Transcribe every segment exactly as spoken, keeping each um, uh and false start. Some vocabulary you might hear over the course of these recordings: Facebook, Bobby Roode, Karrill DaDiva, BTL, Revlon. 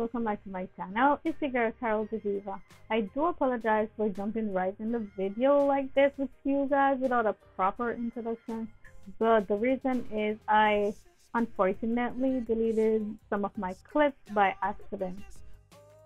welcome back to my channel. It's your girl Karrill DaDiva. I do apologize for jumping right in the video like this with you guys without a proper introduction, but the reason is I unfortunately deleted some of my clips by accident.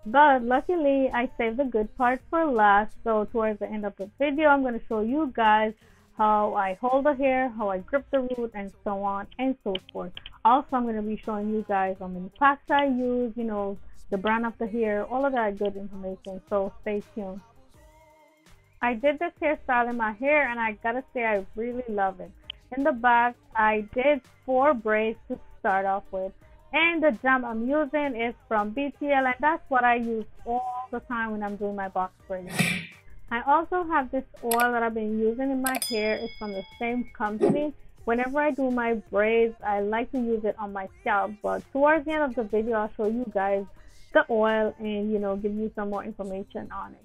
But luckily I saved the good part for last, so towards the end of the video I'm going to show you guys how I hold the hair, how I grip the root, and so on and so forth. Also, I'm going to be showing you guys how many packs I use, you know, the brand of the hair, all of that good information, so stay tuned. I did this hairstyle in my hair and I gotta say I really love it. In the back, I did four braids to start off with, and the gem I'm using is from B T L, and that's what I use all the time when I'm doing my box braids. I also have this oil that I've been using in my hair. It's from the same company. Whenever I do my braids, I like to use it on my scalp, but towards the end of the video, I'll show you guys the oil and, you know, give you some more information on it.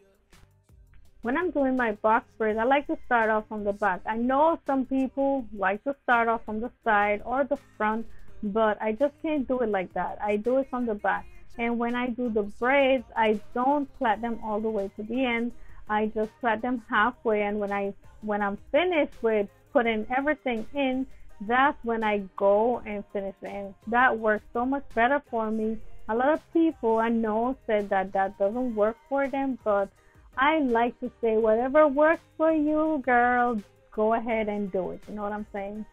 When I'm doing my box braids, I like to start off from the back. I know some people like to start off from the side or the front, but I just can't do it like that. I do it from the back. And when I do the braids, I don't plait them all the way to the end. I just plait them halfway, and when I when I'm finished with putting everything in, that's when I go and finish it. And that works so much better for me. A lot of people I know said that that doesn't work for them, but I like to say whatever works for you, girl, go ahead and do it. You know what I'm saying?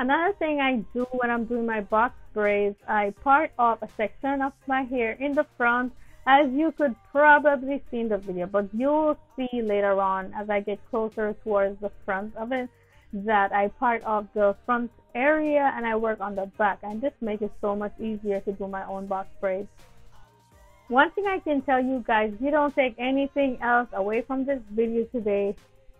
Another thing I do when I'm doing my box braids, I part off a section of my hair in the front, as you could probably see in the video, but you'll see later on as I get closer towards the front of it that I part off the front area and I work on the back, and this makes it so much easier to do my own box braids. One thing I can tell you guys, if you don't take anything else away from this video today,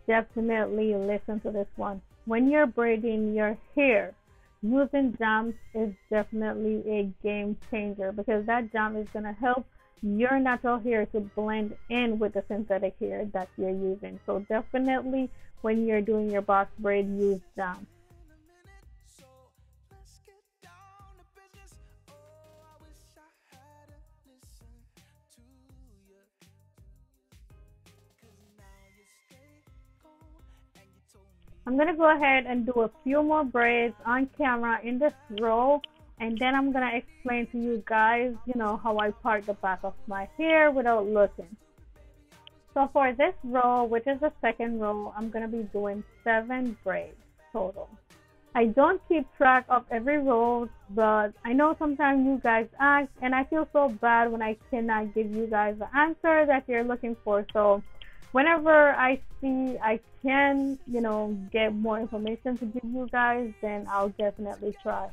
definitely listen to this one. When you're braiding your hair, using gems is definitely a game changer, because that gem is going to help your natural hair to blend in with the synthetic hair that you're using. So definitely when you're doing your box braid, use them. I'm going to go ahead and do a few more braids on camera in this row, and then I'm gonna explain to you guys, you know, how I part the back of my hair without looking. So for this row, which is the second row, I'm gonna be doing seven braids total. I don't keep track of every row, but I know sometimes you guys ask, and I feel so bad when I cannot give you guys the answer that you're looking for. So whenever I see I can, you know, get more information to give you guys, then I'll definitely try.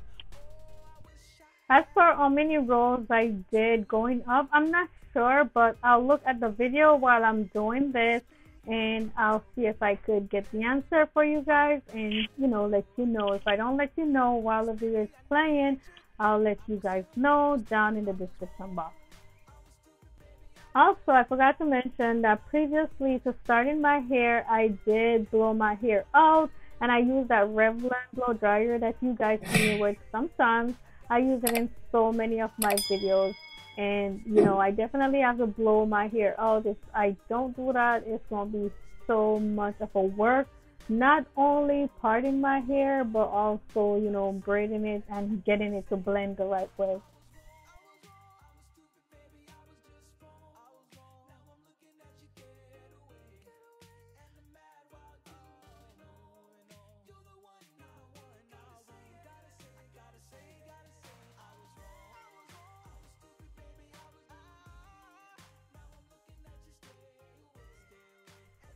As for how many rolls I did going up, I'm not sure, but I'll look at the video while I'm doing this and I'll see if I could get the answer for you guys and, you know, let you know. If I don't let you know while the video is playing, I'll let you guys know down in the description box. Also, I forgot to mention that previously to starting my hair, I did blow my hair out, and I used that Revlon blow dryer that you guys see me with sometimes. I use it in so many of my videos, and you know, I definitely have to blow my hair out. If I don't do that, it's gonna be so much of a work, not only parting my hair but also, you know, braiding it and getting it to blend the right way.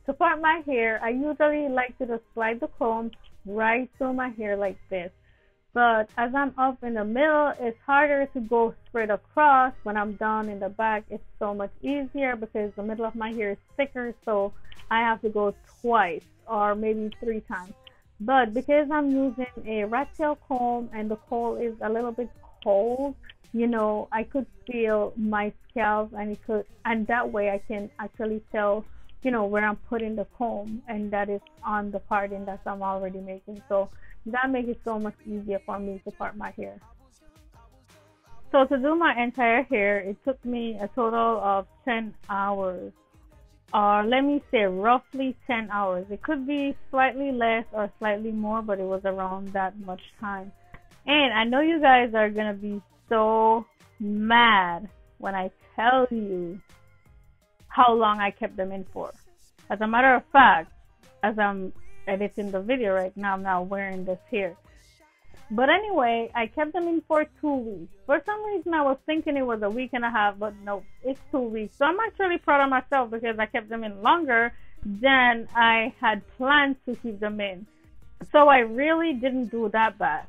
To part my hair, I usually like to just slide the comb right through my hair like this. But as I'm up in the middle, it's harder to go straight across. When I'm down in the back, it's so much easier because the middle of my hair is thicker, so I have to go twice or maybe three times. But because I'm using a rat tail comb and the coil is a little bit cold, you know, I could feel my scalp, and it could, and that way I can actually tell, you know, where I'm putting the comb, and that is on the parting that I'm already making. So that makes it so much easier for me to part my hair. So to do my entire hair, it took me a total of ten hours, or uh, let me say roughly ten hours. It could be slightly less or slightly more, but it was around that much time. And I know you guys are gonna be so mad when I tell you how long I kept them in for. As a matter of fact, as I'm editing the video right now, I'm not wearing this here. But anyway, I kept them in for two weeks. For some reason, I was thinking it was a week and a half, but no, it's two weeks. So I'm actually proud of myself because I kept them in longer than I had planned to keep them in. So I really didn't do that bad.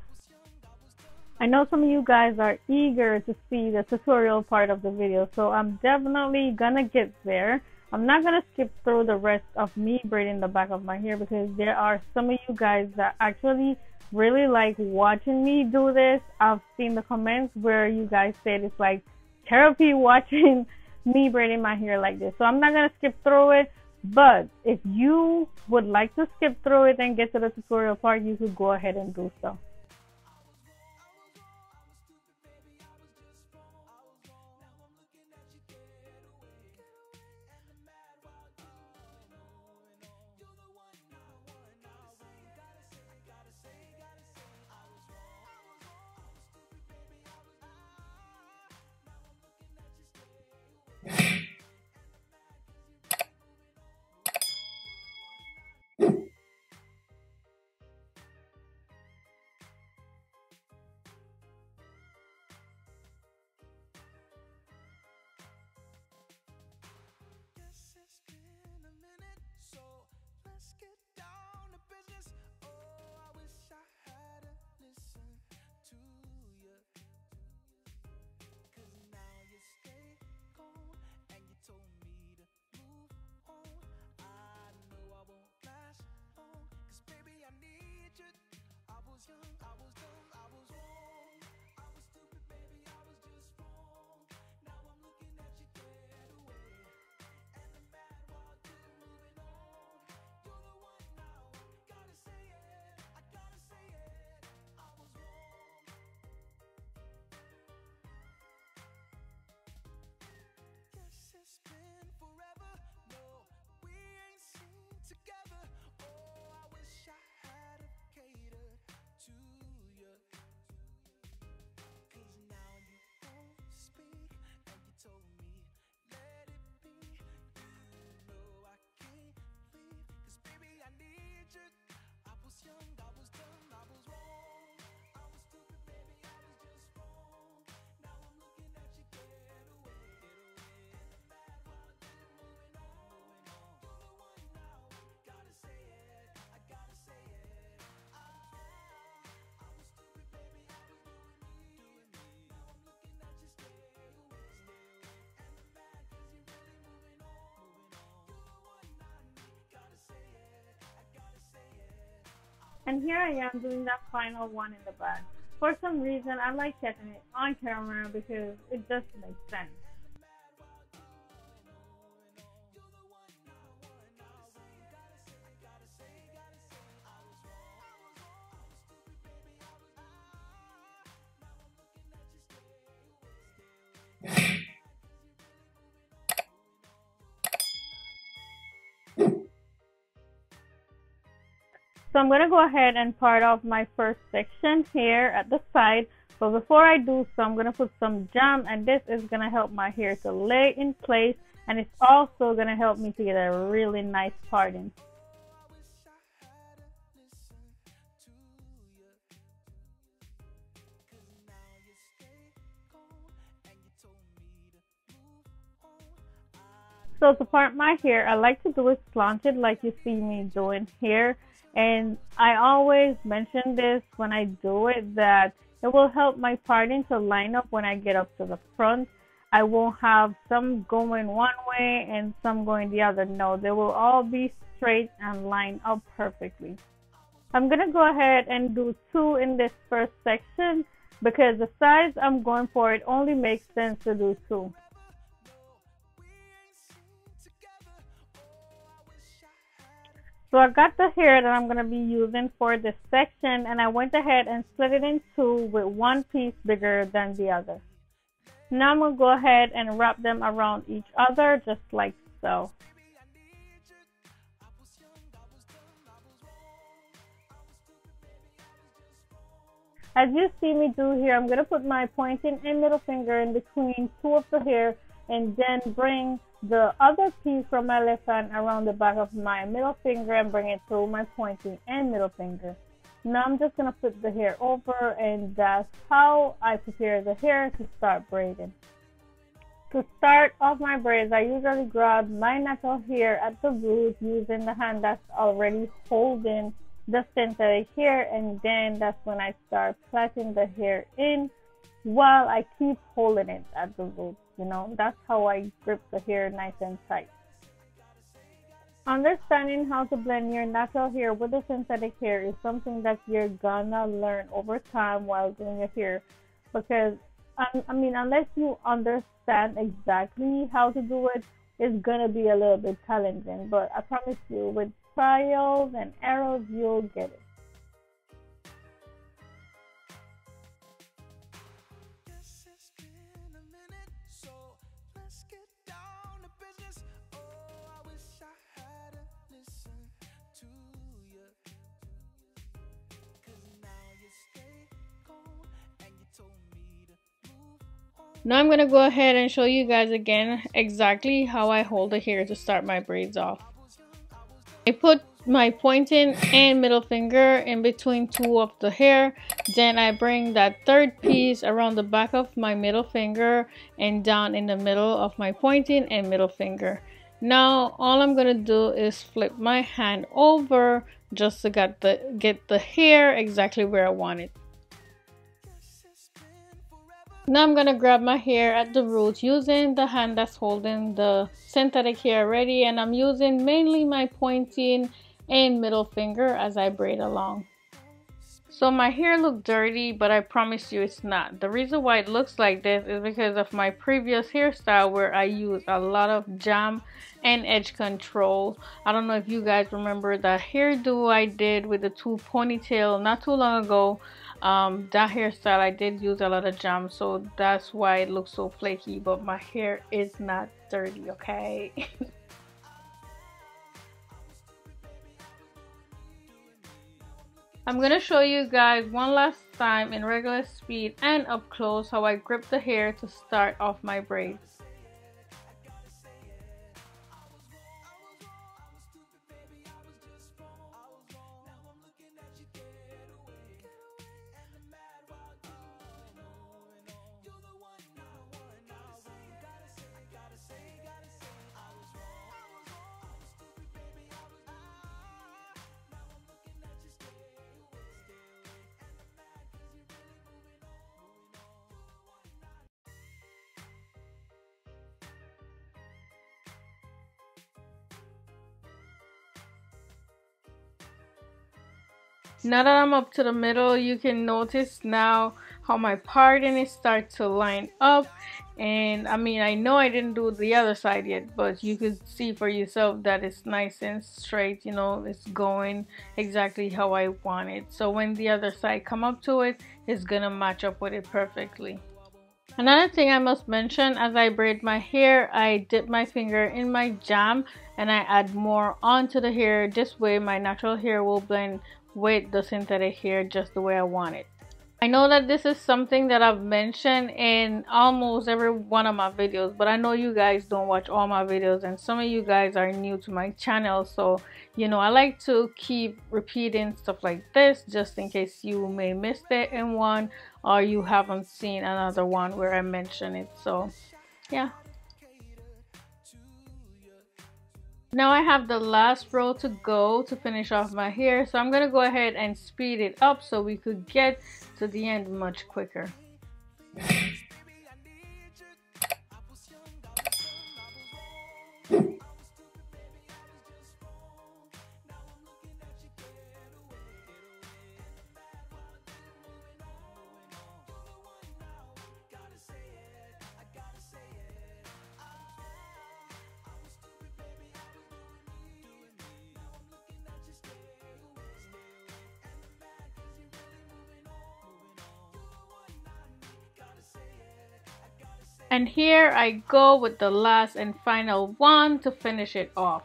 I know some of you guys are eager to see the tutorial part of the video, so I'm definitely gonna get there. I'm not gonna skip through the rest of me braiding the back of my hair because there are some of you guys that actually really like watching me do this. I've seen the comments where you guys said it's like therapy watching me braiding my hair like this. So I'm not going to skip through it, but if you would like to skip through it and get to the tutorial part, you could go ahead and do so. And here I am doing that final one in the back. For some reason, I like catching it on camera because it just makes sense. So I'm going to go ahead and part off my first section here at the side. But before I do so, I'm going to put some jam, and this is going to help my hair to lay in place. And it's also going to help me to get a really nice parting. So to part my hair, I like to do it slanted like you see me doing here. And I always mention this when I do it, that it will help my parting to line up when I get up to the front. I won't have some going one way and some going the other. No, they will all be straight and line up perfectly. I'm going to go ahead and do two in this first section because the size I'm going for, it only makes sense to do two. So I got the hair that I'm going to be using for this section, and I went ahead and split it in two with one piece bigger than the other. Now I'm going to go ahead and wrap them around each other just like so. As you see me do here, I'm going to put my pointing and middle finger in between two of the hair and then bring the other piece from my left hand around the back of my middle finger and bring it through my pointing and middle finger. Now I'm just going to flip the hair over, and that's how I prepare the hair to start braiding. To start off my braids, I usually grab my natural hair at the root using the hand that's already holding the center of the hair, and then that's when I start plaiting the hair in while I keep holding it at the root. You know, that's how I grip the hair nice and tight. Understanding how to blend your natural hair with the synthetic hair is something that you're gonna learn over time while doing your hair, because um, I mean, unless you understand exactly how to do it, it's gonna be a little bit challenging, but I promise you, with trials and errors, you'll get it. Now I'm going to go ahead and show you guys again exactly how I hold the hair to start my braids off. I put my pointing and middle finger in between two of the hair, then I bring that third piece around the back of my middle finger and down in the middle of my pointing and middle finger. Now all I'm going to do is flip my hand over just to get the, get the hair exactly where I want it. Now I'm gonna grab my hair at the roots using the hand that's holding the synthetic hair already, and I'm using mainly my pointing and middle finger as I braid along. So my hair looked dirty, but I promise you it's not. The reason why it looks like this is because of my previous hairstyle where I used a lot of jam and edge control. I don't know if you guys remember that hairdo I did with the two ponytail not too long ago. Um, that hairstyle, I did use a lot of jam, so that's why it looks so flaky, but my hair is not dirty, okay? I'm gonna show you guys one last time in regular speed and up close how I grip the hair to start off my braids. Now that I'm up to the middle, you can notice now how my parting is start to line up, and I mean, I know I didn't do the other side yet, but you could see for yourself that it's nice and straight, you know, it's going exactly how I want it. So when the other side come up to it, it's gonna match up with it perfectly. Another thing I must mention, as I braid my hair, I dip my finger in my jam and I add more onto the hair. This way my natural hair will blend with the synthetic hair just the way I want it. I know that this is something that I've mentioned in almost every one of my videos, but I know you guys don't watch all my videos and some of you guys are new to my channel, so you know I like to keep repeating stuff like this just in case you may missed it in one or you haven't seen another one where I mention it. So yeah. Now I have the last row to go to finish off my hair, so I'm going to go ahead and speed it up so we could get to the end much quicker. And here I go with the last and final one to finish it off.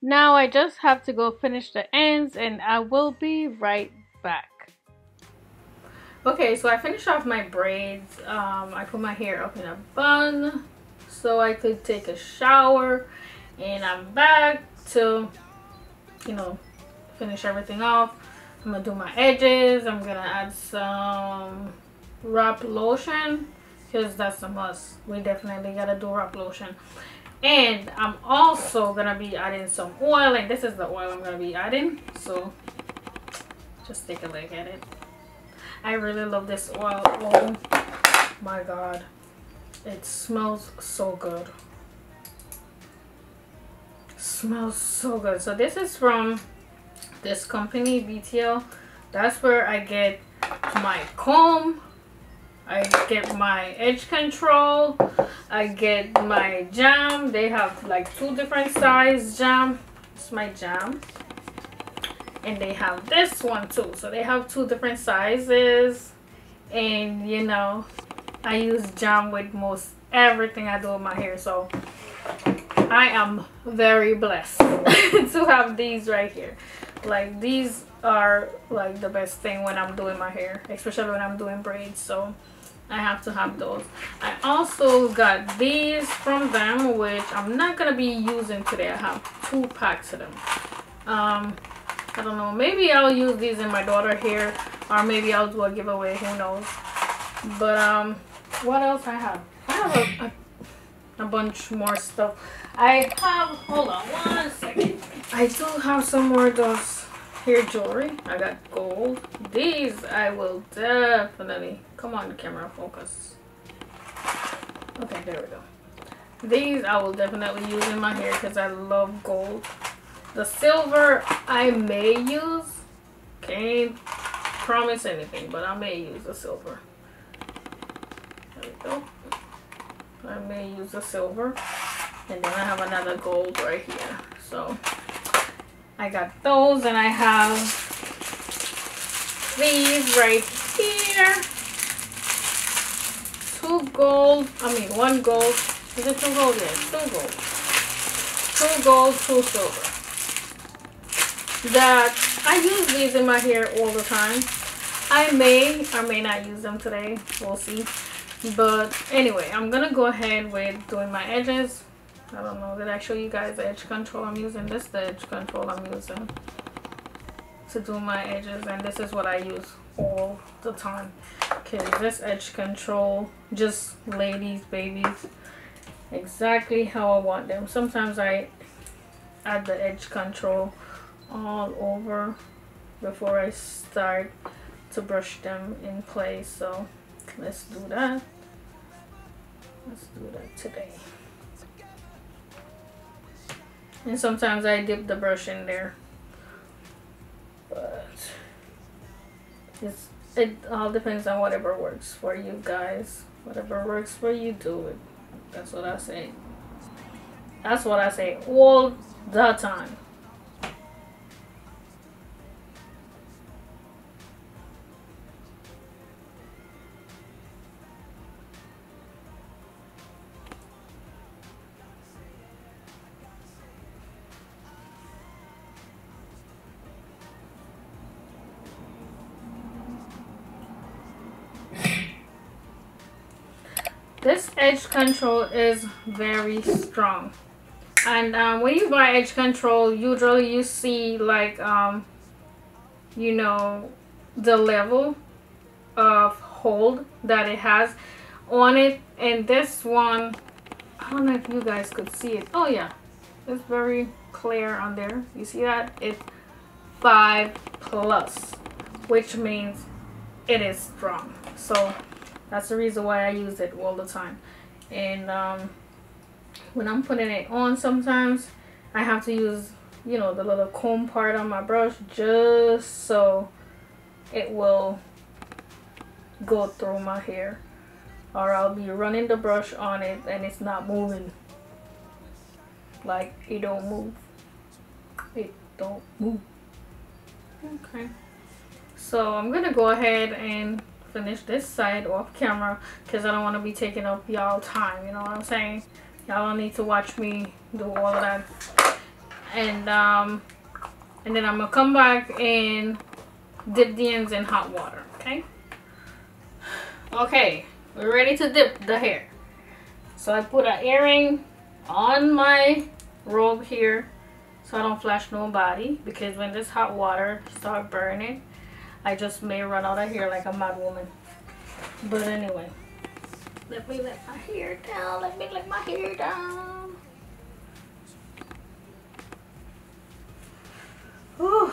Now I just have to go finish the ends and I will be right back. Okay, so I finished off my braids. Um, I put my hair up in a bun so I could take a shower, and I'm back to, you know, finish everything off. I'm gonna do my edges. I'm gonna add some wrap lotion because that's a must. We definitely gotta do wrap lotion. And I'm also gonna be adding some oil, and this is the oil I'm gonna be adding, so just take a look at it. I really love this oil. Oh my god, it smells so good. It smells so good. So this is from this company, B T L. That's where I get my comb, I get my edge control, I get my jam. They have like two different size jam. It's my jam. And they have this one too. So they have two different sizes. And you know, I use jam with most everything I do with my hair. So I am very blessed to have these right here. Like these are like the best thing when I'm doing my hair, especially when I'm doing braids. So I have to have those. I also got these from them, which I'm not gonna be using today. I have two packs of them. Um, I don't know. Maybe I'll use these in my daughter's hair, or maybe I'll do a giveaway. Who knows? But um, what else I have? I have a, a, a bunch more stuff. I have. Hold on one second. I do have some more of those hair jewelry. I got gold. These I will definitely. Come on, camera, focus. Okay, there we go. These I will definitely use in my hair because I love gold. The silver I may use. Can't promise anything, but I may use the silver. There we go. I may use the silver. And then I have another gold right here. So I got those, and I have these right here. Two gold, I mean one gold, is it two gold? Yes, two gold. Two gold, two silver. That, I use these in my hair all the time. I may or may not use them today, we'll see. But anyway, I'm gonna go ahead with doing my edges. I don't know, did I show you guys the edge control I'm using? This is the edge control I'm using to do my edges, and this is what I use all the time. Okay, this edge control, just ladies, babies, exactly how I want them. Sometimes I add the edge control all over before I start to brush them in place. So let's do that. Let's do that today. And sometimes I dip the brush in there, but it's, it all depends on whatever works for you guys. Whatever works for you, do it. That's what I say. That's what I say all the time. This edge control is very strong, and um, when you buy edge control, usually you see like um, you know, the level of hold that it has on it, and this one, I don't know if you guys could see it. Oh yeah, it's very clear on there. You see that? It's five plus, which means it is strong. So that's the reason why I use it all the time. And um, when I'm putting it on, sometimes I have to use you know, the little comb part on my brush just so it will go through my hair, or I'll be running the brush on it and it's not moving. Like, it don't move. It don't move. Okay. So I'm gonna go ahead and finish this side off camera because I don't want to be taking up y'all time, you know what I'm saying? Y'all don't need to watch me do all of that. And um and then I'm gonna come back and dip the ends in hot water. Okay. Okay, we're ready to dip the hair. So I put an earring on my robe here so I don't flash nobody, because when this hot water start burning, I just may run out of hair like a mad woman. But anyway, let me let my hair down. Let me let my hair down. Whew.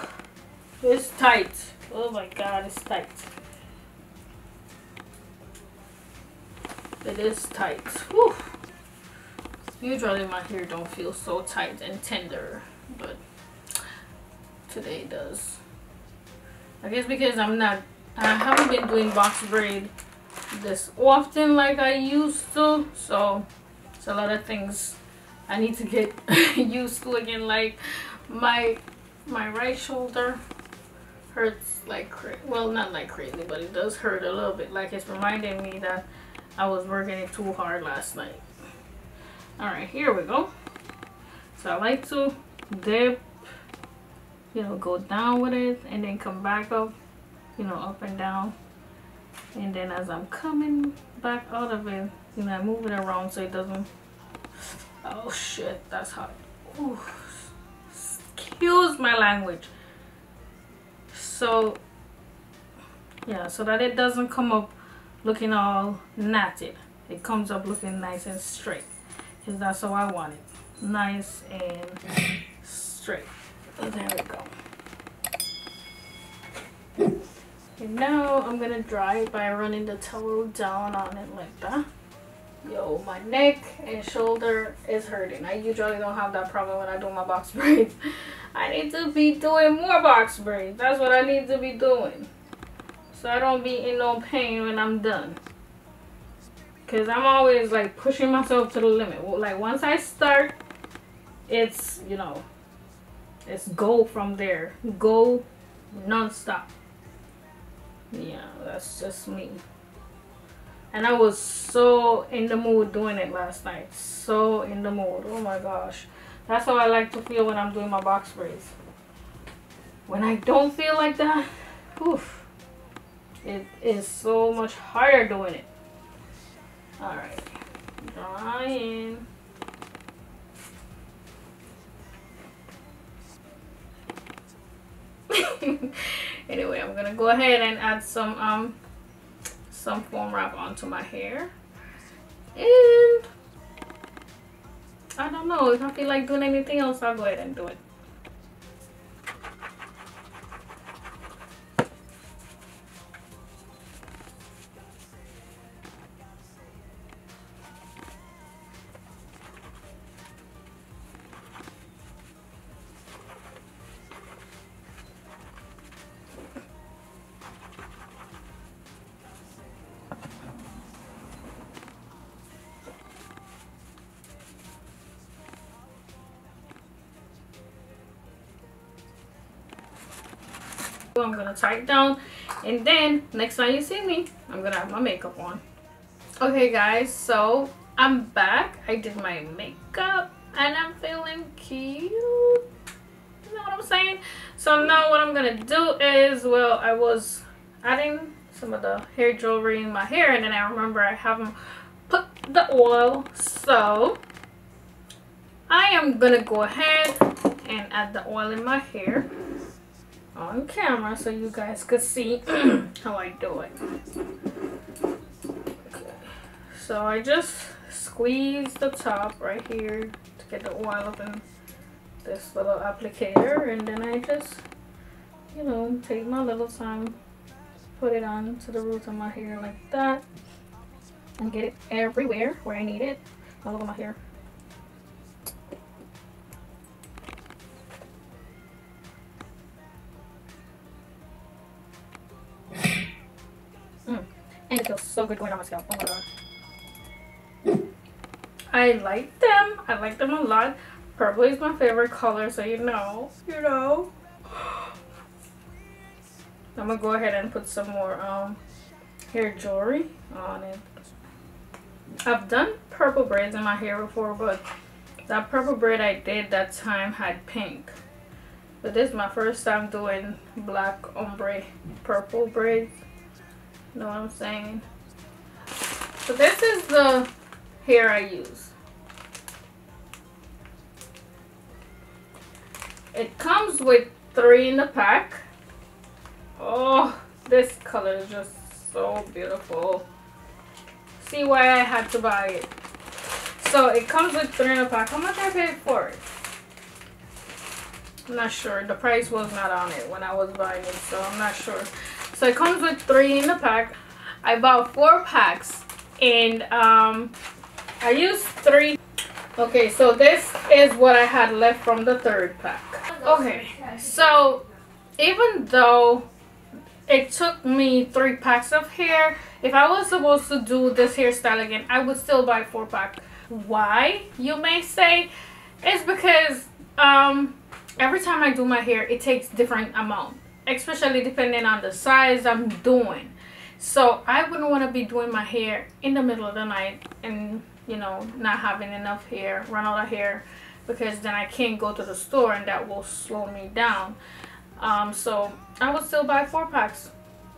It's tight. Oh my God, it's tight. It is tight. Whew. Usually my hair don't feel so tight and tender, but today it does. I guess because I'm not, I haven't been doing box braid this often like I used to, so it's a lot of things I need to get used to again. Like my my right shoulder hurts like crazy. Well, not like crazy, but it does hurt a little bit. Like, it's reminding me that I was working it too hard last night. All right, here we go. So I like to dip, you know, go down with it and then come back up, you know, up and down. And then as I'm coming back out of it, you know, I move it around so it doesn't, oh shit, that's hot. Ooh. Excuse my language. So, yeah, so that it doesn't come up looking all knotted. It comes up looking nice and straight, because that's how I want it. Nice and straight. Oh, there we go. And now I'm gonna dry it by running the towel down on it like that. Yo, my neck and shoulder is hurting. I usually don't have that problem when I do my box braids. I need to be doing more box braids. That's what I need to be doing, so I don't be in no pain when I'm done, because I'm always like pushing myself to the limit. Like, once I start, it's, you know, it's go from there. Go non-stop. Yeah, that's just me. And I was so in the mood doing it last night. So in the mood. Oh my gosh. That's how I like to feel when I'm doing my box braids. When I don't feel like that, oof, it is so much harder doing it. Alright. Drying. Anyway, I'm gonna go ahead and add some um some foam wrap onto my hair, and I don't know if I feel like doing anything else, I'll go ahead and do it. I'm gonna tie it down, and then next time you see me, I'm gonna have my makeup on. Okay guys, so I'm back. I did my makeup and I'm feeling cute, you know what I'm saying? So now what I'm gonna do is, well, I was adding some of the hair jewelry in my hair, and then I remember I haven't put the oil, so I am gonna go ahead and add the oil in my hair on camera so you guys could see how I do it. Okay. So I just squeeze the top right here to get the oil up in this little applicator, and then I just, you know, take my little time, put it on to the roots of my hair like that, and get it everywhere where I need it, all over my hair. And it feels so good going on my scalp. Oh my god. I like them. I like them a lot. Purple is my favorite color, so you know. You know. I'm gonna go ahead and put some more um hair jewelry on it. I've done purple braids in my hair before, but that purple braid I did that time had pink. But this is my first time doing black ombre purple braids. Know what I'm saying? So this is the hair I use. It comes with three in the pack. Oh, this color is just so beautiful. See why I had to buy it. So it comes with three in a pack. How much I paid for it? I'm not sure. The price was not on it when I was buying it, so I'm not sure. So it comes with three in a pack. I bought four packs, and um, I used three. Okay, so this is what I had left from the third pack. Okay, so even though it took me three packs of hair, if I was supposed to do this hairstyle again, I would still buy four packs. Why, you may say? It's because um, every time I do my hair, it takes different amount, especially depending on the size I'm doing. So I wouldn't want to be doing my hair in the middle of the night and, you know, not having enough hair, run out of hair, because then I can't go to the store and that will slow me down. Um, so I would still buy four packs,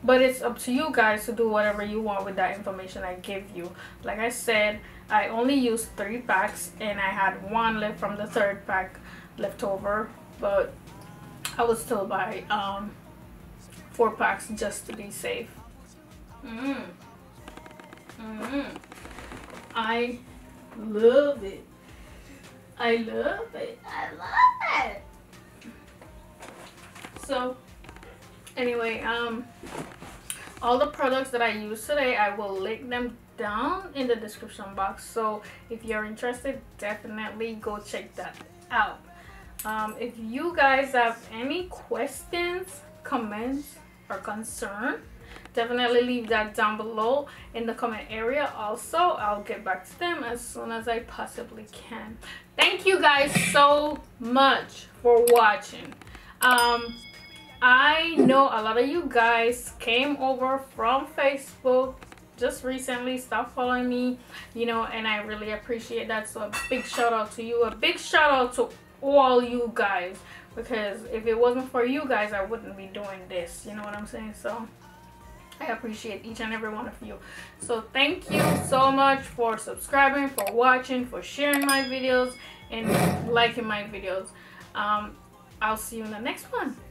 but it's up to you guys to do whatever you want with that information I give you. Like I said, I only used three packs, and I had one left from the third pack left over, but I would still buy um, four packs just to be safe. Mm. Mm. I love it. I love it. I love it. So anyway, um all the products that I use today, I will link them down in the description box, so if you're interested, definitely go check that out. Um if you guys have any questions, comments, or concern, definitely leave that down below in the comment area. Also, I'll get back to them as soon as I possibly can. Thank you guys so much for watching. um I know a lot of you guys came over from Facebook just recently, stopped following me, you know, and I really appreciate that. So a big shout out to you, a big shout out to all you guys, because if it wasn't for you guys, I wouldn't be doing this, you know what I'm saying? So I appreciate each and every one of you. So thank you so much for subscribing, for watching, for sharing my videos, and liking my videos. um I'll see you in the next one.